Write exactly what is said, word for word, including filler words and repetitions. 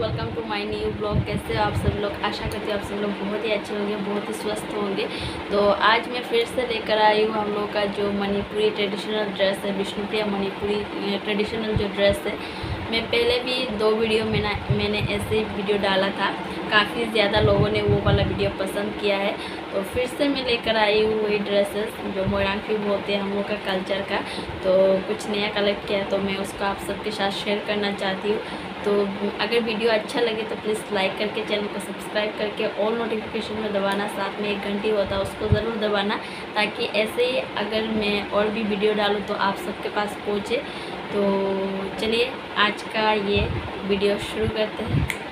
Welcome to my new blog. कैसे आप सब लोग? आशा करती हूँ आप सब लोग बहुत ही अच्छे होंगे, बहुत ही स्वस्थ होंगे। तो आज मैं फिर से लेकर आई हूँ हम लोग का जो मणिपुरी ट्रेडिशनल ड्रेस है, बिष्णुप्रिया मणिपुरी ट्रेडिशनल जो ड्रेस है। मैं पहले भी दो वीडियो में ना मैंने ऐसे वीडियो डाला था, काफ़ी ज़्यादा लोगों ने वो वाला वीडियो पसंद किया है। तो फिर से मैं लेकर आई हूँ वही ड्रेसेस जो मोइरांगफी होते हैं हम लोग का कल्चर का। तो कुछ नया कलेक्ट किया है तो मैं उसको आप सबके साथ शेयर करना चाहती हूँ। तो अगर वीडियो अच्छा लगे तो प्लीज़ लाइक करके चैनल को सब्सक्राइब करके ऑल नोटिफिकेशन में दबाना, साथ में एक घंटी होता है उसको ज़रूर दबाना, ताकि ऐसे ही अगर मैं और भी वीडियो डालूँ तो आप सबके पास पहुँचे। तो चलिए आज का ये वीडियो शुरू करते हैं।